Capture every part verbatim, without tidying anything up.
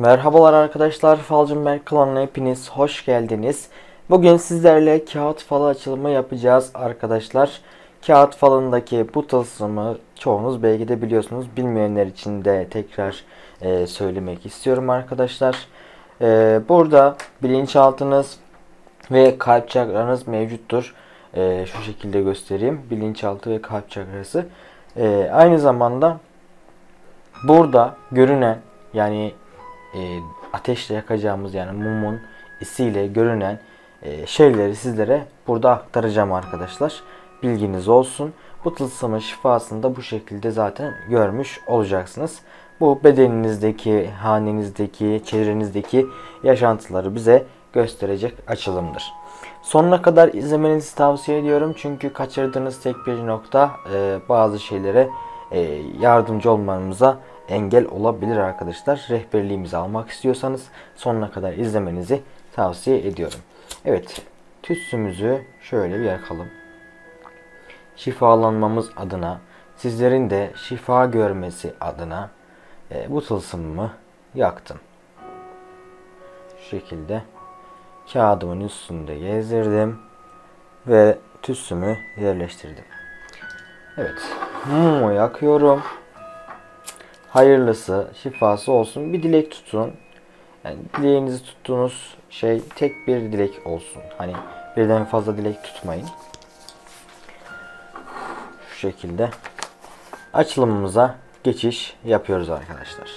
Merhabalar arkadaşlar, Falcım Berk kanalına hepiniz hoş geldiniz. Bugün sizlerle kağıt falı açılımı yapacağız arkadaşlar. Kağıt falındaki bu tılsımı çoğunuz belki de biliyorsunuz. Bilmeyenler için de tekrar e, söylemek istiyorum arkadaşlar. E, burada bilinçaltınız ve kalp çakranız mevcuttur. E, şu şekilde göstereyim. Bilinçaltı ve kalp çakrası. E, aynı zamanda burada görünen, yani E, ateşle yakacağımız, yani mumun isiyle görünen e, şeyleri sizlere burada aktaracağım arkadaşlar. Bilginiz olsun. Bu tılsımın şifasını da bu şekilde zaten görmüş olacaksınız. Bu bedeninizdeki, hanenizdeki, çevrenizdeki yaşantıları bize gösterecek açılımdır. Sonuna kadar izlemenizi tavsiye ediyorum. Çünkü kaçırdığınız tek bir nokta e, bazı şeylere e, yardımcı olmamıza engel olabilir arkadaşlar. Rehberliğimizi almak istiyorsanız sonuna kadar izlemenizi tavsiye ediyorum. Evet, tütsümüzü şöyle bir yakalım. Şifalanmamız adına, sizlerin de şifa görmesi adına e, bu tılsımımı yaktım. Şu şekilde kağıdımın üstünde gezdirdim ve tütsümü yerleştirdim. Evet, mumu yakıyorum. Hayırlısı, şifası olsun. Bir dilek tutun. Yani dileğinizi tuttuğunuz şey tek bir dilek olsun. Hani birden fazla dilek tutmayın. Şu şekilde açılımımıza geçiş yapıyoruz arkadaşlar.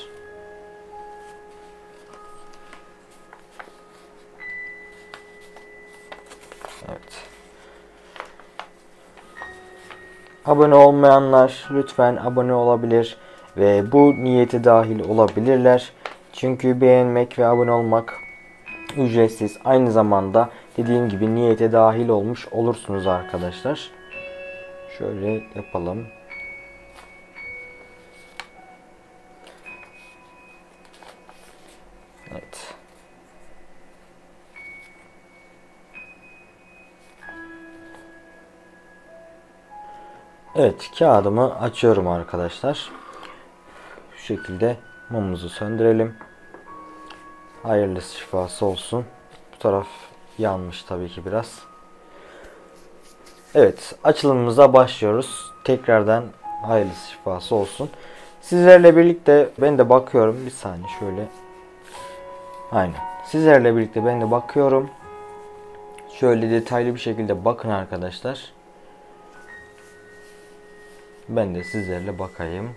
Evet. Abone olmayanlar lütfen abone olabilir ve bu niyete dahil olabilirler. Çünkü beğenmek ve abone olmak ücretsiz. Aynı zamanda dediğim gibi niyete dahil olmuş olursunuz arkadaşlar. Şöyle yapalım. Evet. Evet, kağıdımı açıyorum arkadaşlar. Bu şekilde mumumuzu söndürelim. Hayırlısı, şifası olsun. Bu taraf yanmış tabii ki biraz. Evet, açılımımıza başlıyoruz. Tekrardan hayırlısı, şifası olsun. Sizlerle birlikte ben de bakıyorum. Bir saniye şöyle. Aynen. Sizlerle birlikte ben de bakıyorum. Şöyle detaylı bir şekilde bakın arkadaşlar. Ben de sizlerle bakayım.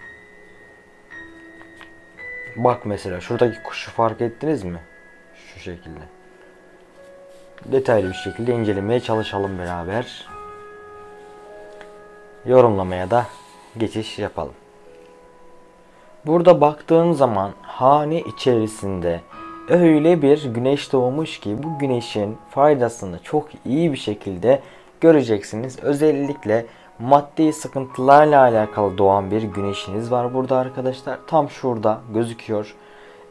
Bak mesela şuradaki kuşu fark ettiniz mi? Şu şekilde. Detaylı bir şekilde incelemeye çalışalım beraber. Yorumlamaya da geçiş yapalım. Burada baktığım zaman hane içerisinde öyle bir güneş doğmuş ki bu güneşin faydasını çok iyi bir şekilde göreceksiniz. Özellikle maddi sıkıntılarla alakalı doğan bir güneşiniz var burada arkadaşlar. Tam şurada gözüküyor.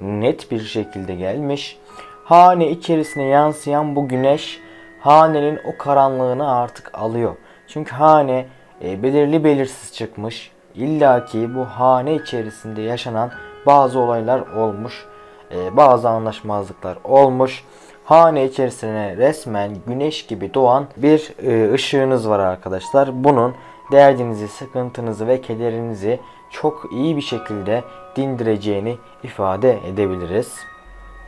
Net bir şekilde gelmiş. Hane içerisine yansıyan bu güneş hanenin o karanlığını artık alıyor. Çünkü hane e, belirli belirsiz çıkmış. İlla ki bu hane içerisinde yaşanan bazı olaylar olmuş. E, bazı anlaşmazlıklar olmuş. Hane içerisine resmen güneş gibi doğan bir ışığınız var arkadaşlar. Bunun derdinizi, sıkıntınızı ve kederinizi çok iyi bir şekilde dindireceğini ifade edebiliriz.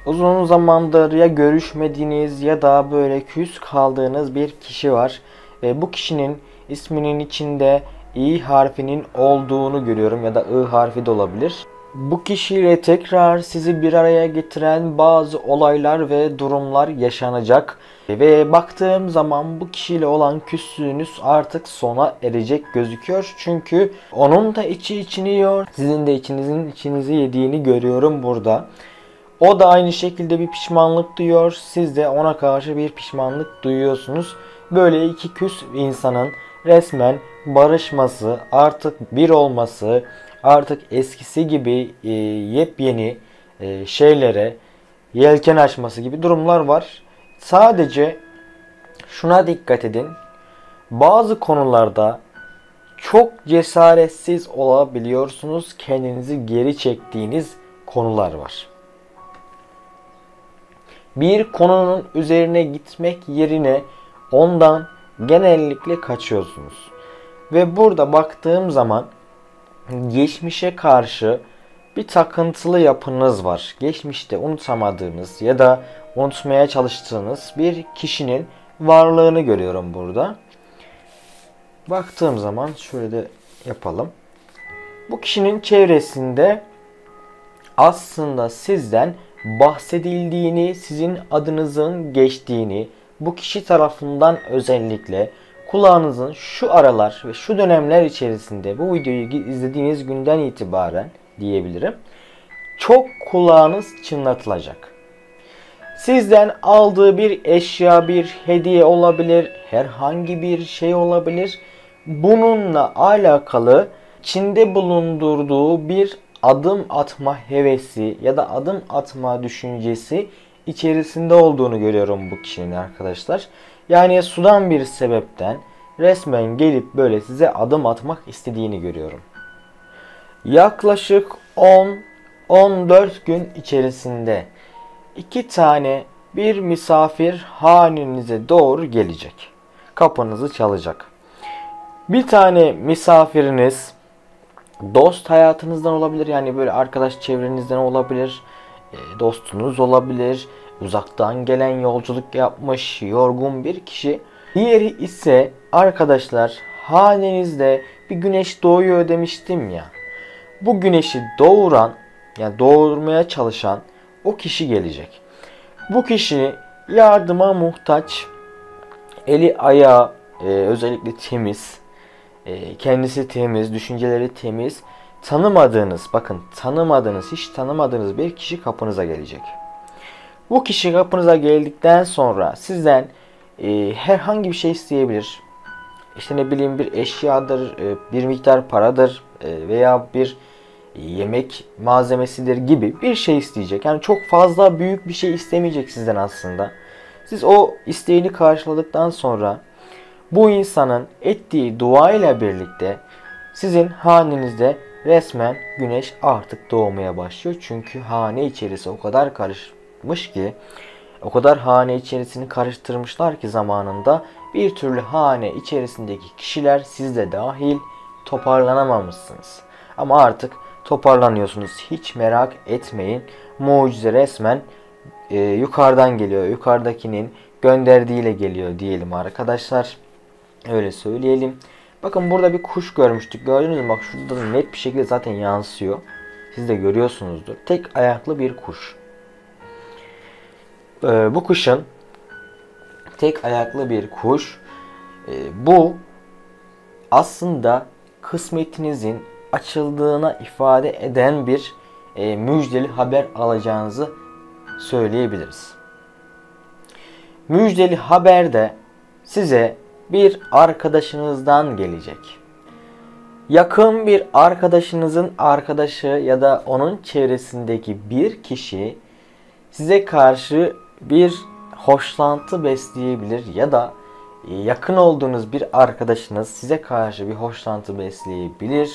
Uzun zamandır ya görüşmediğiniz ya da böyle küs kaldığınız bir kişi var. Ve bu kişinin isminin içinde İ harfinin olduğunu görüyorum, ya da I harfi de olabilir. Bu kişiyle tekrar sizi bir araya getiren bazı olaylar ve durumlar yaşanacak. Ve baktığım zaman bu kişiyle olan küslüğünüz artık sona erecek gözüküyor. Çünkü onun da içi içini yiyor. Sizin de içinizin içinizi yediğini görüyorum burada. O da aynı şekilde bir pişmanlık duyuyor. Siz de ona karşı bir pişmanlık duyuyorsunuz. Böyle iki küs insanın resmen barışması, artık bir olması, artık eskisi gibi e, yepyeni e, şeylere yelken açması gibi durumlar var. Sadece şuna dikkat edin. Bazı konularda çok cesaretsiz olabiliyorsunuz. Kendinizi geri çektiğiniz konular var. bir konunun üzerine gitmek yerine ondan genellikle kaçıyorsunuz. Ve burada baktığım zaman geçmişe karşı bir takıntılı yapınız var. Geçmişte unutamadığınız ya da unutmaya çalıştığınız bir kişinin varlığını görüyorum burada. Baktığım zaman şöyle de yapalım. Bu kişinin çevresinde aslında sizden bahsedildiğini, sizin adınızın geçtiğini, bu kişi tarafından özellikle kulağınızın şu aralar ve şu dönemler içerisinde bu videoyu izlediğiniz günden itibaren diyebilirim, çok kulağınız çınlatılacak. Sizden aldığı bir eşya, bir hediye olabilir, herhangi bir şey olabilir. Bununla alakalı içinde bulundurduğu bir adım atma hevesi ya da adım atma düşüncesi içerisinde olduğunu görüyorum bu kişinin arkadaşlar. Yani sudan bir sebepten resmen gelip böyle size adım atmak istediğini görüyorum. Yaklaşık on on dört gün içerisinde iki tane bir misafir hanenize doğru gelecek. Kapınızı çalacak. Bir tane misafiriniz dost hayatınızdan olabilir, yani böyle arkadaş çevrenizden olabilir, dostunuz olabilir, uzaktan gelen, yolculuk yapmış, yorgun bir kişi. Diğeri ise arkadaşlar, hanenizde bir güneş doğuyor demiştim ya, bu güneşi doğuran, yani doğurmaya çalışan o kişi gelecek. Bu kişi yardıma muhtaç, eli ayağı e, özellikle temiz, e, kendisi temiz, düşünceleri temiz, tanımadığınız, bakın tanımadığınız, hiç tanımadığınız bir kişi kapınıza gelecek. Bu kişi kapınıza geldikten sonra sizden e, herhangi bir şey isteyebilir. İşte ne bileyim, bir eşyadır, e, bir miktar paradır e, veya bir yemek malzemesidir gibi bir şey isteyecek. Yani çok fazla büyük bir şey istemeyecek sizden aslında. Siz o isteğini karşıladıktan sonra bu insanın ettiği dua ile birlikte sizin hanenizde resmen güneş artık doğmaya başlıyor. Çünkü hane içerisi o kadar karışmış ki, o kadar hane içerisini karıştırmışlar ki zamanında bir türlü hane içerisindeki kişiler, siz de dahil, toparlanamamışsınız. Ama artık toparlanıyorsunuz. Hiç merak etmeyin. Mucize resmen e, yukarıdan geliyor. Yukarıdakinin gönderdiğiyle geliyor diyelim arkadaşlar. Öyle söyleyelim. Bakın burada bir kuş görmüştük. Gördünüz mü? Bak şurada net bir şekilde zaten yansıyor. Siz de görüyorsunuzdur. Tek ayaklı bir kuş. Ee, bu kuşun tek ayaklı bir kuş. Ee, bu aslında kısmetinizin açıldığına ifade eden bir e, müjdeli haber alacağınızı söyleyebiliriz. Müjdeli haber de size bir arkadaşınızdan gelecek. Yakın bir arkadaşınızın arkadaşı ya da onun çevresindeki bir kişi size karşı bir hoşlantı besleyebilir ya da yakın olduğunuz bir arkadaşınız size karşı bir hoşlantı besleyebilir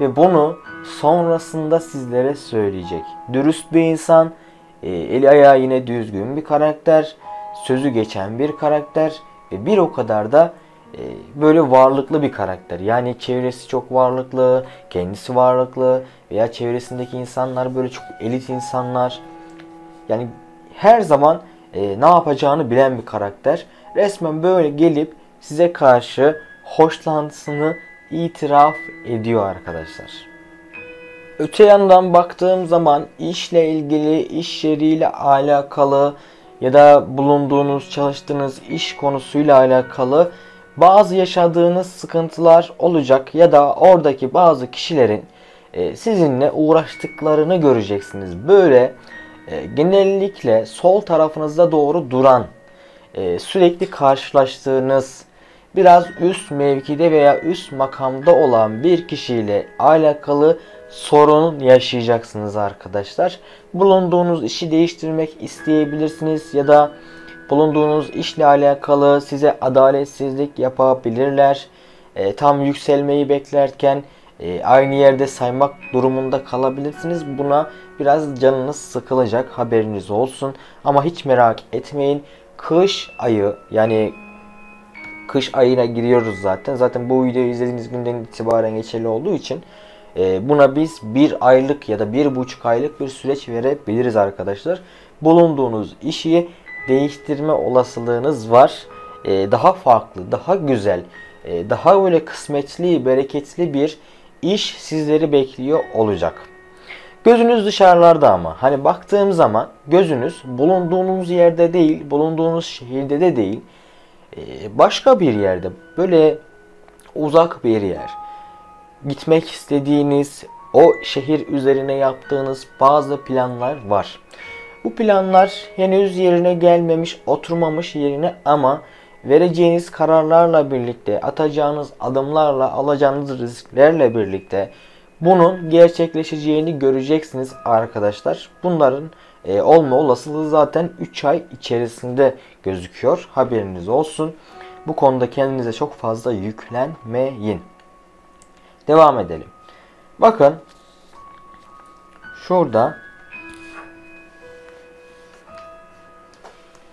ve bunu sonrasında sizlere söyleyecek. Dürüst bir insan, eli ayağı yine düzgün bir karakter, sözü geçen bir karakter ve bir o kadar da böyle varlıklı bir karakter. Yani çevresi çok varlıklı, kendisi varlıklı veya çevresindeki insanlar böyle çok elit insanlar. Yani her zaman ne yapacağını bilen bir karakter. Resmen böyle gelip size karşı hoşlantısını itiraf ediyor arkadaşlar. Öte yandan baktığım zaman işle ilgili, iş yeriyle alakalı ya da bulunduğunuz, çalıştığınız iş konusuyla alakalı bazı yaşadığınız sıkıntılar olacak ya da oradaki bazı kişilerin sizinle uğraştıklarını göreceksiniz. Böyle genellikle sol tarafınıza doğru duran, sürekli karşılaştığınız, biraz üst mevkide veya üst makamda olan bir kişiyle alakalı sorun yaşayacaksınız arkadaşlar. Bulunduğunuz işi değiştirmek isteyebilirsiniz ya da bulunduğunuz işle alakalı size adaletsizlik yapabilirler. E, tam yükselmeyi beklerken e, aynı yerde saymak durumunda kalabilirsiniz. Buna biraz canınız sıkılacak, haberiniz olsun. Ama hiç merak etmeyin. Kış ayı, yani kış ayına giriyoruz zaten. Zaten bu videoyu izlediğiniz günden itibaren geçerli olduğu için e, buna biz bir aylık ya da bir buçuk aylık bir süreç verebiliriz arkadaşlar. Bulunduğunuz işi değiştirme olasılığınız var. E, daha farklı, daha güzel, e, daha böyle kısmetli, bereketli bir iş sizleri bekliyor olacak. Gözünüz dışarılarda ama. Hani baktığım zaman gözünüz bulunduğunuz yerde değil, bulunduğunuz şehirde de değil. Başka bir yerde, böyle uzak bir yer, gitmek istediğiniz, o şehir üzerine yaptığınız bazı planlar var. Bu planlar henüz yerine gelmemiş, oturmamış yerine, ama vereceğiniz kararlarla birlikte, atacağınız adımlarla, alacağınız risklerle birlikte bunun gerçekleşeceğini göreceksiniz arkadaşlar. Bunların E, olma olasılığı zaten üç ay içerisinde gözüküyor. Haberiniz olsun. Bu konuda kendinize çok fazla yüklenmeyin. Devam edelim. Bakın. Şurada.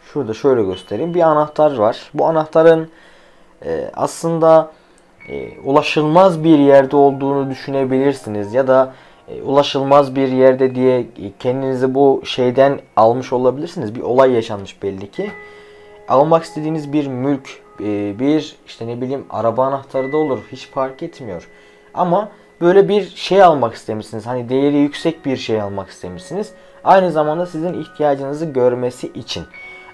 Şurada şöyle göstereyim. Bir anahtar var. Bu anahtarın e, aslında e, ulaşılmaz bir yerde olduğunu düşünebilirsiniz. Ya da ulaşılmaz bir yerde diye kendinizi bu şeyden almış olabilirsiniz. Bir olay yaşanmış belli ki. Almak istediğiniz bir mülk, bir işte ne bileyim araba anahtarı da olur. Hiç fark etmiyor. Ama böyle bir şey almak istemişsiniz. Hani değeri yüksek bir şey almak istemişsiniz. Aynı zamanda sizin ihtiyacınızı görmesi için.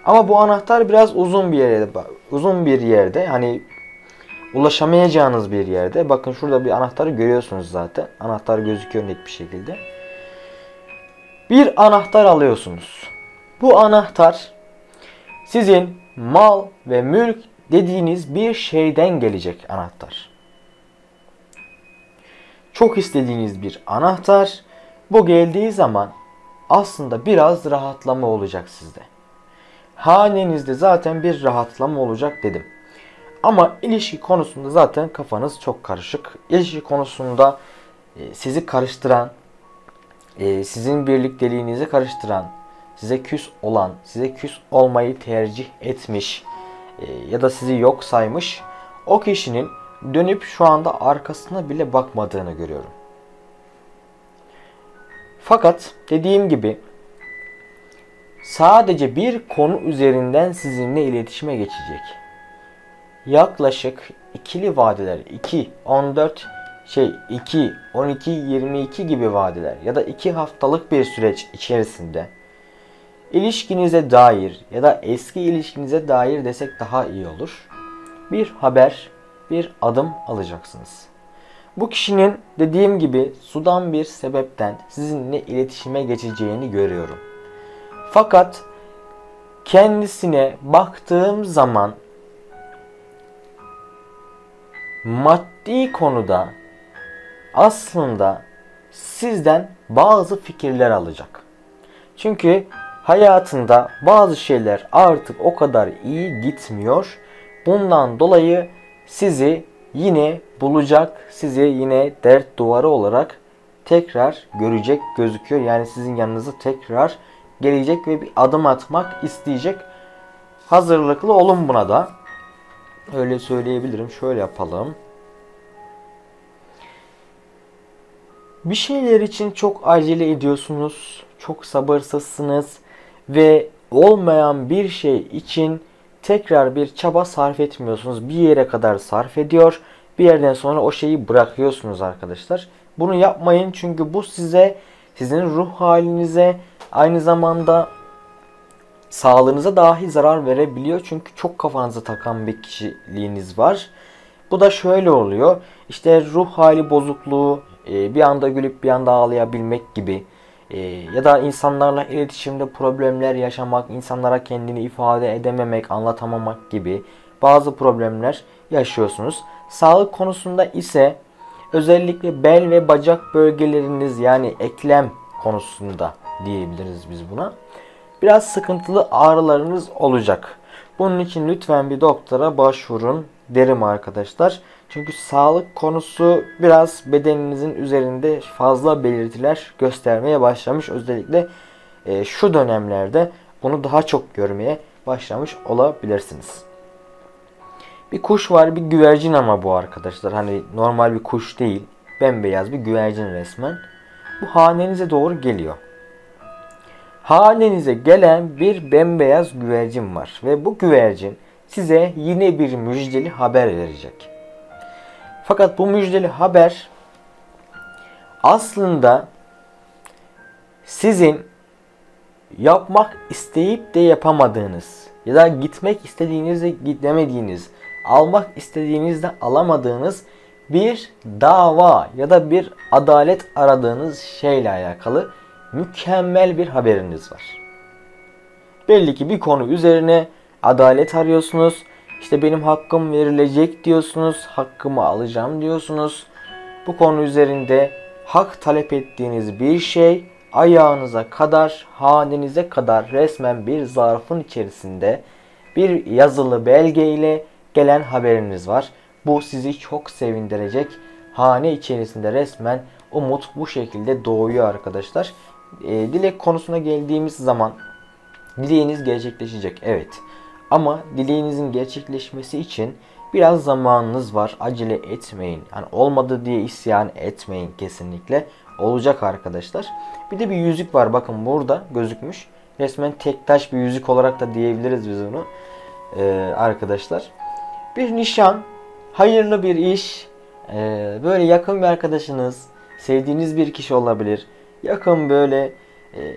Ama bu anahtar biraz uzun bir yerde, uzun bir yerde hani ulaşamayacağınız bir yerde. Bakın şurada bir anahtarı görüyorsunuz zaten. Anahtar gözüküyor net bir şekilde. Bir anahtar alıyorsunuz. Bu anahtar sizin mal ve mülk dediğiniz bir şeyden gelecek anahtar. Çok istediğiniz bir anahtar. Bu geldiği zaman aslında biraz rahatlama olacak sizde. Hanenizde zaten bir rahatlama olacak dedim. Ama ilişki konusunda zaten kafanız çok karışık. İlişki konusunda sizi karıştıran, sizin birlikteliğinizi karıştıran, size küs olan, size küs olmayı tercih etmiş ya da sizi yok saymış o kişinin dönüp şu anda arkasına bile bakmadığını görüyorum. Fakat dediğim gibi sadece bir konu üzerinden sizinle iletişime geçecek. Yaklaşık ikili vadeler, iki, on dört, şey iki, on iki, yirmi iki gibi vadeler ya da iki haftalık bir süreç içerisinde ilişkinize dair ya da eski ilişkinize dair desek daha iyi olur. Bir haber, bir adım alacaksınız. Bu kişinin dediğim gibi sudan bir sebepten sizinle iletişime geçeceğini görüyorum. Fakat kendisine baktığım zaman maddi konuda aslında sizden bazı fikirler alacak. Çünkü hayatında bazı şeyler artık o kadar iyi gitmiyor. Bundan dolayı sizi yine bulacak, sizi yine dert duvarı olarak tekrar görecek gözüküyor. Yani sizin yanınıza tekrar gelecek ve bir adım atmak isteyecek. Hazırlıklı olun buna da. Öyle söyleyebilirim. Şöyle yapalım. Bir şeyler için çok acele ediyorsunuz. Çok sabırsızsınız. Ve olmayan bir şey için tekrar bir çaba sarf etmiyorsunuz. Bir yere kadar sarf ediyor. Bir yerden sonra o şeyi bırakıyorsunuz arkadaşlar. Bunu yapmayın. Çünkü bu size, sizin ruh halinize, aynı zamanda sağlığınıza dahi zarar verebiliyor. Çünkü çok kafanıza takan bir kişiliğiniz var. Bu da şöyle oluyor. İşte ruh hali bozukluğu, bir anda gülüp bir anda ağlayabilmek gibi. Ya da insanlarla iletişimde problemler yaşamak, insanlara kendini ifade edememek, anlatamamak gibi bazı problemler yaşıyorsunuz. Sağlık konusunda ise özellikle bel ve bacak bölgeleriniz, yani eklem konusunda diyebiliriz biz buna. Biraz sıkıntılı ağrılarınız olacak. Bunun için lütfen bir doktora başvurun. derim arkadaşlar. Çünkü sağlık konusu biraz bedeninizin üzerinde fazla belirtiler göstermeye başlamış. Özellikle e, şu dönemlerde bunu daha çok görmeye başlamış olabilirsiniz. Bir kuş var, bir güvercin ama bu arkadaşlar. Hani normal bir kuş değil. Bembeyaz bir güvercin resmen. Bu hanenize doğru geliyor. Hanenize gelen bir bembeyaz güvercin var. Ve bu güvercin size yine bir müjdeli haber verecek. Fakat bu müjdeli haber aslında sizin yapmak isteyip de yapamadığınız ya da gitmek istediğinizde gidemediğiniz, almak istediğinizde alamadığınız bir dava ya da bir adalet aradığınız şeyle alakalı mükemmel bir haberiniz var. Belli ki bir konu üzerine adalet arıyorsunuz. İşte benim hakkım verilecek diyorsunuz. Hakkımı alacağım diyorsunuz. Bu konu üzerinde hak talep ettiğiniz bir şey ayağınıza kadar, hanenize kadar resmen bir zarfın içerisinde bir yazılı belgeyle gelen haberiniz var. Bu sizi çok sevindirecek. Hane içerisinde resmen umut bu şekilde doğuyor arkadaşlar. E, dilek konusuna geldiğimiz zaman dileğiniz gerçekleşecek. Evet. Ama dileğinizin gerçekleşmesi için biraz zamanınız var. Acele etmeyin. Yani olmadı diye isyan etmeyin kesinlikle. Olacak arkadaşlar. Bir de bir yüzük var. Bakın burada gözükmüş. Resmen tek taş bir yüzük olarak da diyebiliriz biz onu. Ee, arkadaşlar. Bir nişan. Hayırlı bir iş. Ee, böyle yakın bir arkadaşınız. Sevdiğiniz bir kişi olabilir. Yakın böyle... E,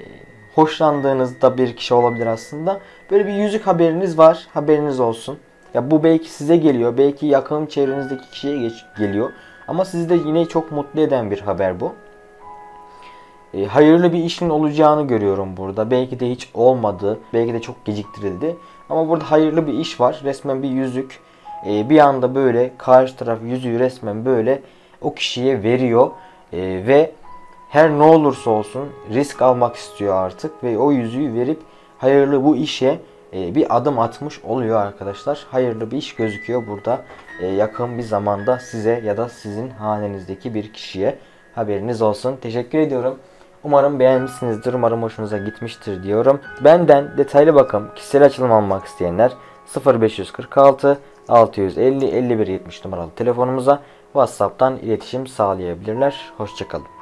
hoşlandığınız da bir kişi olabilir aslında. Böyle bir yüzük haberiniz var. Haberiniz olsun. Ya bu belki size geliyor. Belki yakın çevrenizdeki kişiye geç geliyor. Ama sizi de yine çok mutlu eden bir haber bu. E, hayırlı bir işin olacağını görüyorum burada. Belki de hiç olmadı. Belki de çok geciktirildi. Ama burada hayırlı bir iş var. Resmen bir yüzük. E, bir anda böyle karşı taraf yüzüğü resmen böyle o kişiye veriyor. E, ve her ne olursa olsun risk almak istiyor artık ve o yüzüğü verip hayırlı bu işe bir adım atmış oluyor arkadaşlar. Hayırlı bir iş gözüküyor burada. Yakın bir zamanda size ya da sizin hanenizdeki bir kişiye, haberiniz olsun. Teşekkür ediyorum. Umarım beğenmişsinizdir. Umarım hoşunuza gitmiştir diyorum. Benden detaylı bakım, kişisel açılım almak isteyenler sıfır beş kırk altı altı yüz elli elli bir yetmiş numaralı telefonumuza WhatsApp'tan iletişim sağlayabilirler. Hoşçakalın.